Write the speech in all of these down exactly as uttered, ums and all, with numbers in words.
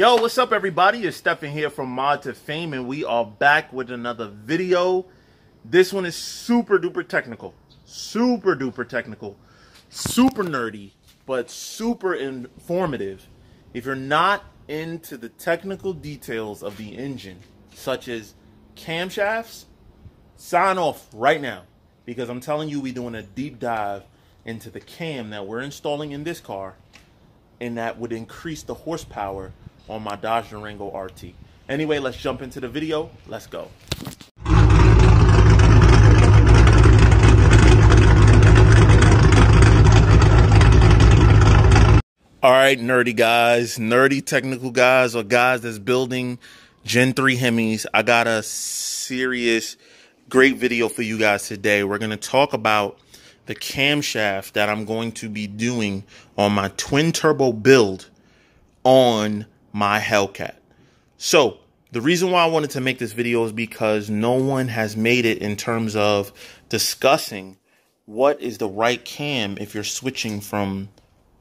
Yo, what's up everybody? It's Stefan here from Mod to Fame and we are back with another video. This one is super duper technical, super duper technical, super nerdy, but super informative. If you're not into the technical details of the engine, such as camshafts, sign off right now, because I'm telling you, we're doing a deep dive into the cam that we're installing in this car, and that would increase the horsepower on my Dodge Durango R T. Anyway, let's jump into the video. Let's go. All right, nerdy guys, nerdy technical guys, or guys that's building Gen three Hemis, I got a serious, great video for you guys today. We're going to talk about the camshaft that I'm going to be doing on my twin turbo build on my Hellcat. So the reason why I wanted to make this video is because no one has made it in terms of discussing what is the right cam if you're switching from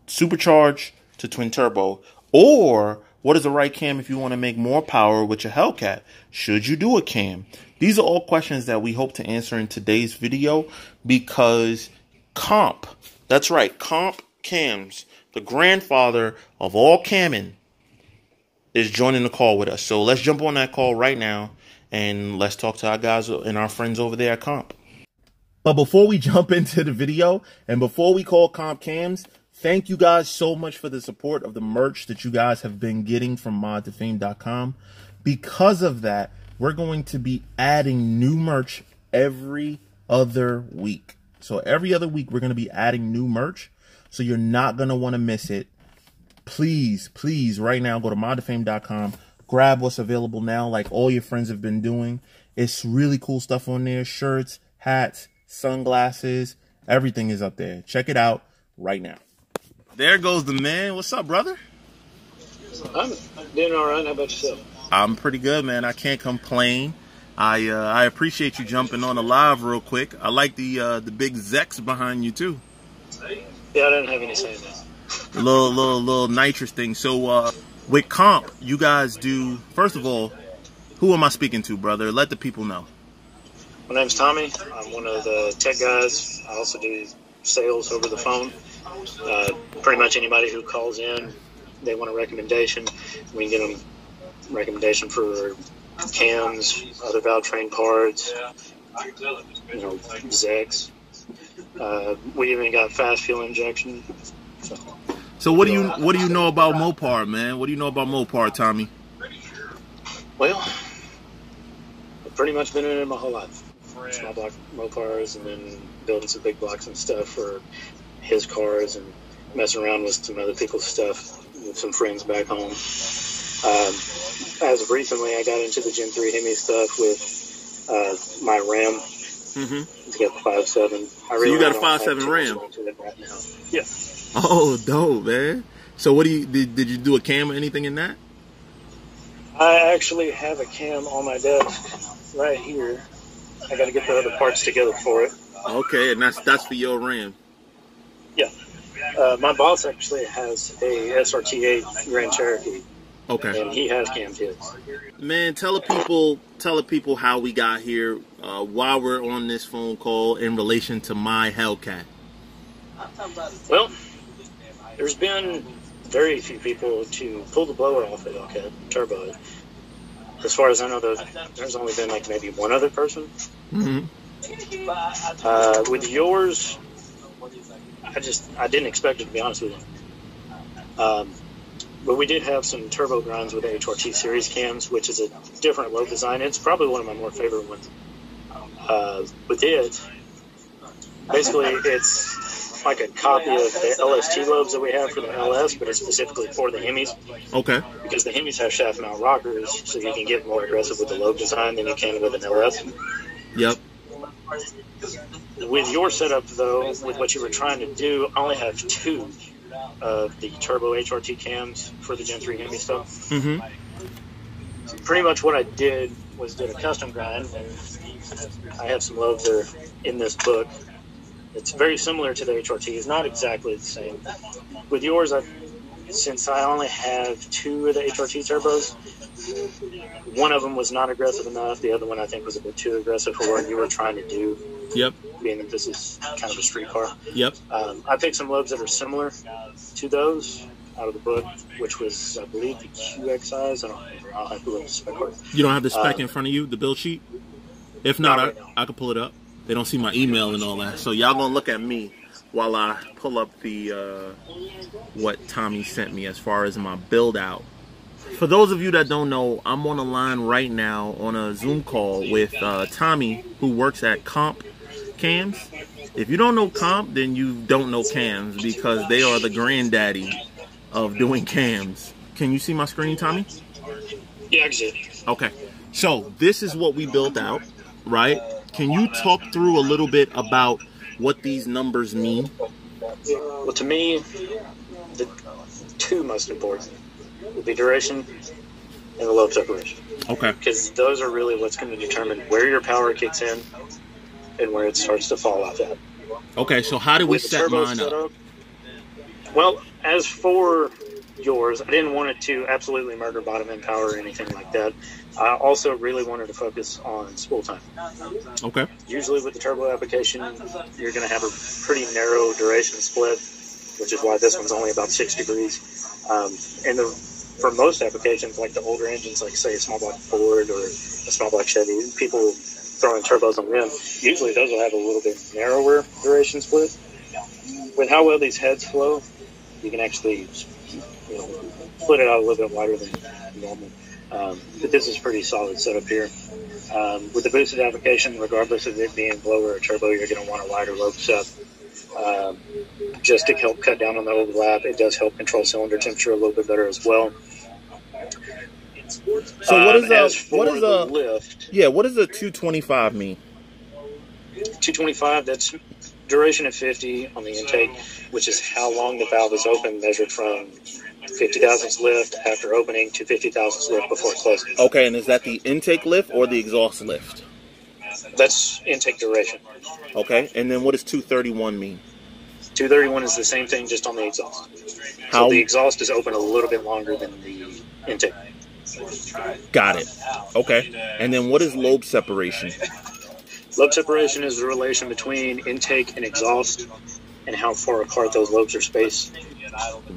supercharged to twin turbo, or what is the right cam if you want to make more power with your Hellcat? Should you do a cam? These are all questions that we hope to answer in today's video, because Comp, that's right, Comp Cams, the grandfather of all camming, is joining the call with us. So let's jump on that call right now and let's talk to our guys and our friends over there at Comp. But before we jump into the video and before we call Comp Cams, thank you guys so much for the support of the merch that you guys have been getting from mod to fame dot com. Because of that, we're going to be adding new merch every other week. So every other week, we're going to be adding new merch. So you're not going to want to miss it. Please, please, right now, go to mod to fame dot com. Grab what's available now, like all your friends have been doing. It's really cool stuff on there. Shirts, hats, sunglasses, everything is up there. Check it out right now. There goes the man. What's up, brother? I'm doing all right. How about yourself? I'm pretty good, man. I can't complain. I uh, I appreciate you jumping on the live real quick. I like the uh, the big Zex behind you too. Yeah, I don't have any say in that. Little little little nitrous thing. So uh, with Comp, you guys do. First of all, who am I speaking to, brother? Let the people know. My name's Tommy. I'm one of the tech guys. I also do sales over the phone. Uh, pretty much anybody who calls in, they want a recommendation. We can get them recommendation for cams, other valve train parts, you know, Zex. Uh, we even got fast fuel injection. So, so what do you what do you know about Mopar, man? What do you know about Mopar, Tommy? Well, I've pretty much been in it my whole life. Small block Mopars, and then building some big blocks and stuff for his cars, and messing around with some other people's stuff with some friends back home. Um, as of recently, I got into the Gen three Hemi stuff with uh, my Ram. Mm-hmm. To get the five seven. I really so you got a five seven Ram. Right now. Yeah. Oh, dope, man. So what do you did? Did you do a cam or anything in that? I actually have a cam on my desk right here. I got to get the other parts together for it. Okay, and that's that's for your Ram. Yeah, uh, my boss actually has a S R T eight Grand Cherokee. Okay, and he has cam his. Man, tell the people, tell the people how we got here, uh, why we're on this phone call in relation to my Hellcat. Well, there's been very few people to pull the blower off a Hellcat turbo. As far as I know, there's, there's only been like maybe one other person. Mm-hmm. Uh, with yours, I just, I didn't expect it, to be honest with you. Um, but we did have some turbo grinds with the H R T series cams, which is a different load design. It's probably one of my more favorite ones. Uh, with it, basically it's like a copy of the L S T lobes that we have for the L S, but it's specifically for the Hemis. Okay. Because the Hemis have shaft mount rockers, so you can get more aggressive with the lobe design than you can with an L S. Yep. With your setup, though, with what you were trying to do, I only have two of the turbo H R T cams for the Gen three Hemi stuff. Mm-hmm. So pretty much what I did was did a custom grind, and I have some lobes there in this book. It's very similar to the H R T. It's not exactly the same. With yours, I since I only have two of the H R T turbos, one of them was not aggressive enough. The other one, I think, was a bit too aggressive for what you were trying to do. Yep. Being that this is kind of a street car. Yep. Um, I picked some lobes that are similar to those out of the book, which was, I believe, the Q X Is. I don't remember. I'll have to look at the spec card. You don't have the spec um, in front of you, the build sheet? If not, not right I, I can pull it up. They don't see my email and all that. So y'all going to look at me while I pull up the uh, what Tommy sent me as far as my build out. For those of you that don't know, I'm on a line right now on a Zoom call with uh, Tommy, who works at Comp Cams. If you don't know Comp, then you don't know Cams, because they are the granddaddy of doing cams. Can you see my screen, Tommy? Yeah, I can see it. Okay. So this is what we built out, right? Can you talk through a little bit about what these numbers mean? Well, to me, the two most important will be duration and the lobe separation. Okay. Because those are really what's going to determine where your power kicks in and where it starts to fall off at. Okay, so how do we set mine up? up? Well, as for yours, I didn't want it to absolutely murder bottom end power or anything like that. I also really wanted to focus on spool time. Okay. Usually with the turbo application, you're going to have a pretty narrow duration split, which is why this one's only about six degrees. Um, and the, for most applications, like the older engines, like say a small block Ford or a small block Chevy, people throwing turbos on them, usually those will have a little bit narrower duration split. With how well these heads flow, you can actually, you know, split it out a little bit wider than normal. Um, but this is pretty solid setup here. Um, with the boosted application, regardless of it being blower or turbo, you're going to want a wider lobe sub. Um, just to help cut down on the overlap, it does help control cylinder temperature a little bit better as well. So what is um, a what is a lift? Yeah, what does a two twenty-five mean? two twenty-five, that's duration of fifty on the intake, which is how long the valve is open, measured from fifty thousandths lift after opening to fifty thousandths lift before closing. Okay, and is that the intake lift or the exhaust lift? That's intake duration. Okay, and then what does two thirty-one mean? two thirty-one is the same thing, just on the exhaust. How? So the exhaust is open a little bit longer than the intake. Got it. Okay, and then what is lobe separation? Lobe separation is the relation between intake and exhaust and how far apart those lobes are spaced.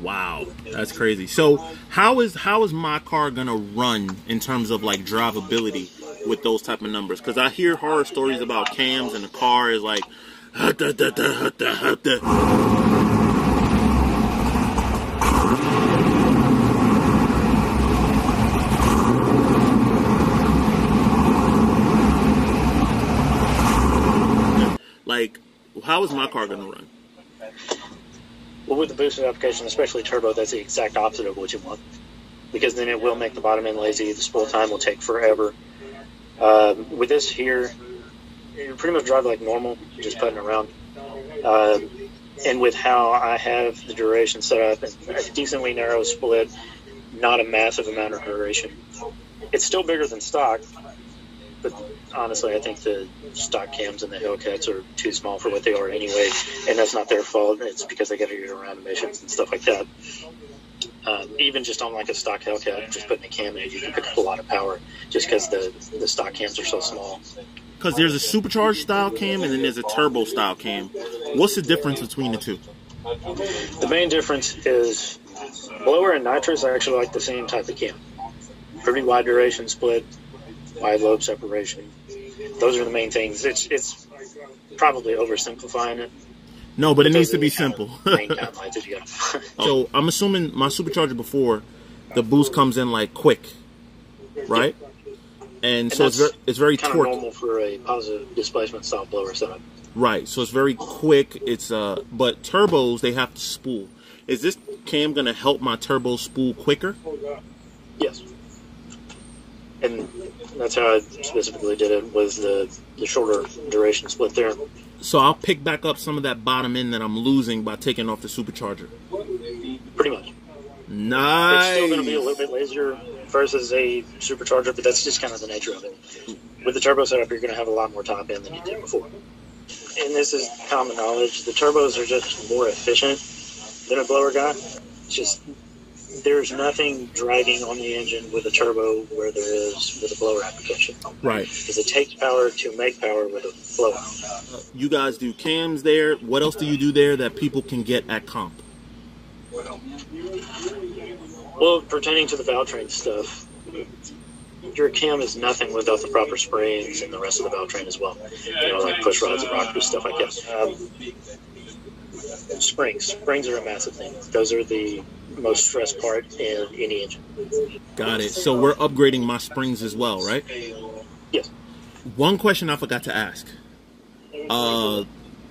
Wow, that's crazy. So how is how is my car gonna run in terms of like drivability with those type of numbers? Because I hear horror stories about cams and the car is like hut, hut, hut, hut, hut, hut. Like, how is my car going to run? Well, with the boosted application, especially turbo, that's the exact opposite of what you want. Because then it will make the bottom end lazy. The spool time will take forever. Um, with this here, you pretty much drive like normal, just putting around. Um, and with how I have the duration set up, a decently narrow split, not a massive amount of duration. It's still bigger than stock. But honestly, I think the stock cams and the Hellcats are too small for what they are anyway, and that's not their fault. It's because they got to get around emissions and stuff like that. Um, even just on like a stock Hellcat, just putting a cam in it, you can pick up a lot of power just because the, the stock cams are so small. Because there's a supercharged style cam and then there's a turbo style cam. What's the difference between the two? The main difference is blower and nitrous are actually like the same type of cam. Pretty wide duration split. Wide lobe separation. Those are the main things. It's it's probably oversimplifying it. No, but it needs to be simple. So I'm assuming my supercharger before, the boost comes in like quick, right? And so it's very, it's very torqued. Normal for a positive displacement style blower setup. Right. So it's very quick. It's uh, but turbos they have to spool. Is this cam gonna help my turbo spool quicker? Yes. And that's how I specifically did it, was the, the shorter duration split there. So I'll pick back up some of that bottom end that I'm losing by taking off the supercharger. Pretty much. Nice. It's still going to be a little bit lazier versus a supercharger, but that's just kind of the nature of it. With the turbo setup, you're going to have a lot more top end than you did before. And this is common knowledge. The turbos are just more efficient than a blower guy. It's just there's nothing dragging on the engine with a turbo where there is with a blower application. Right. Because it takes power to make power with a blowout. You guys do cams there. What else do you do there that people can get at Comp? Well, pertaining to the Valtrain stuff, your cam is nothing without the proper sprains and the rest of the Valtrain as well. You know, like push rods and rockers, stuff like that. Um, springs. Springs are a massive thing. Those are the most stressed part in any engine. Got it. So we're upgrading my springs as well, right? Yes. One question I forgot to ask. Uh,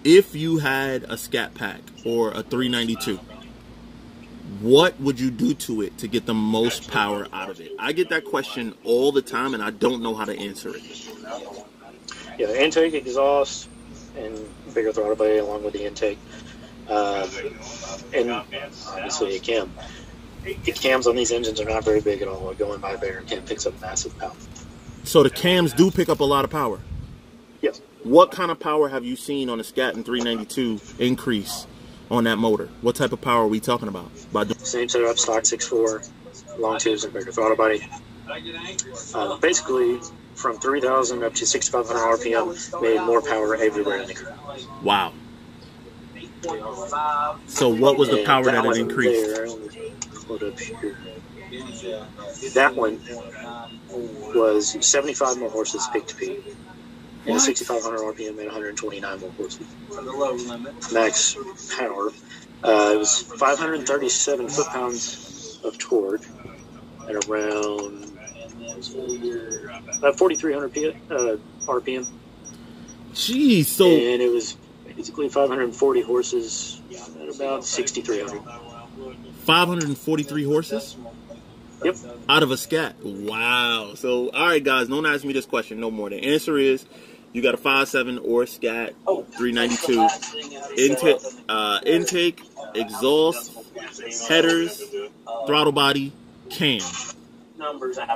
if you had a Scat Pack or a three ninety-two, what would you do to it to get the most power out of it? I get that question all the time, and I don't know how to answer it. Yeah, the intake, exhaust, and bigger throttle body along with the intake. Uh, and obviously a cam. The cams on these engines are not very big at all. Going by a bigger cam picks up massive power. So the cams do pick up a lot of power? Yes. What kind of power have you seen on a Scat and three ninety-two increase on that motor? What type of power are we talking about? By Same setup, stock six four, long tubes and bigger throttle body. Uh, basically, from three thousand up to sixty-five hundred R P M, made more power everywhere in the car. Wow. So what was the and power that, that it increased? There, that one was seventy-five more horses peak to peak. And sixty-five hundred R P M and one hundred twenty-nine more horses. Max power. Uh, it was five hundred thirty-seven foot-pounds of torque at around uh, forty-three hundred P, uh, R P M. Jeez, so... And it was basically five hundred forty horses at about sixty-three hundred. five hundred forty-three horses? Yep. Out of a Scat. Wow. So, all right, guys, don't ask me this question no more. The answer is you got a five seven or a Scat, three ninety-two, intake, uh, intake, exhaust, headers, throttle body, cam.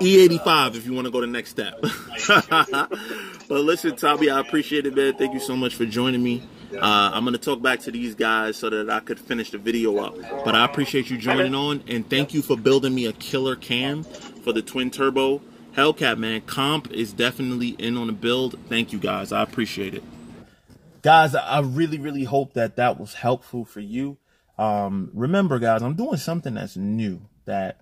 E eighty-five if you want to go to the next step. But listen, Tommy, I appreciate it, man. Thank you so much for joining me. Uh, I'm going to talk back to these guys so that I could finish the video up. But I appreciate you joining on, and thank you for building me a killer cam for the twin turbo Hellcat, man. Comp is definitely in on the build. Thank you, guys. I appreciate it. Guys, I really, really hope that that was helpful for you. Um, remember, guys, I'm doing something that's new that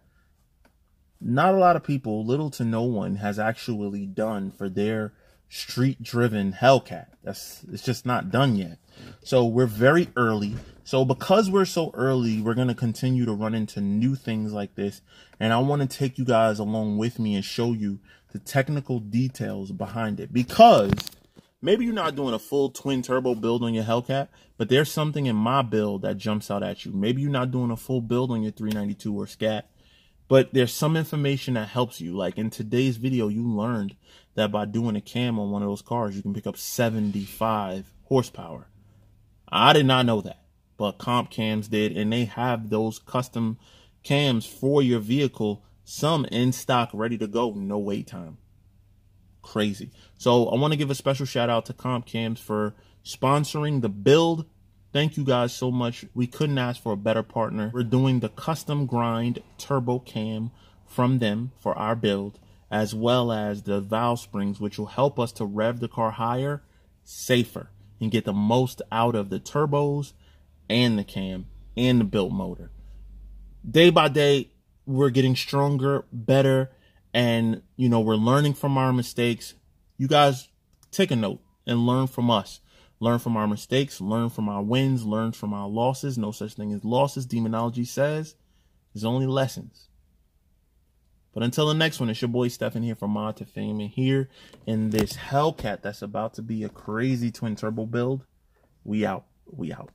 not a lot of people, little to no one, has actually done for their street-driven Hellcat. That's, it's just not done yet. So we're very early. So because we're so early, we're going to continue to run into new things like this. And I want to take you guys along with me and show you the technical details behind it. Because maybe you're not doing a full twin turbo build on your Hellcat, but there's something in my build that jumps out at you. Maybe you're not doing a full build on your three ninety-two or Scat, but there's some information that helps you. Like in today's video, you learned that by doing a cam on one of those cars, you can pick up seventy-five horsepower. I did not know that, but Comp Cams did, and they have those custom cams for your vehicle, some in stock, ready to go, no wait time. Crazy. So I want to give a special shout out to Comp Cams for sponsoring the build. Thank you guys so much. We couldn't ask for a better partner. We're doing the custom grind turbo cam from them for our build, as well as the valve springs, which will help us to rev the car higher, safer, and get the most out of the turbos and the cam and the built motor. Day by day, we're getting stronger, better, and you know, we're learning from our mistakes. You guys take a note and learn from us. Learn from our mistakes, learn from our wins, learn from our losses. No such thing as losses. Demonology says there's only lessons. But until the next one, it's your boy Stefan here from Mod to Fame. And here in this Hellcat that's about to be a crazy twin turbo build, we out. We out.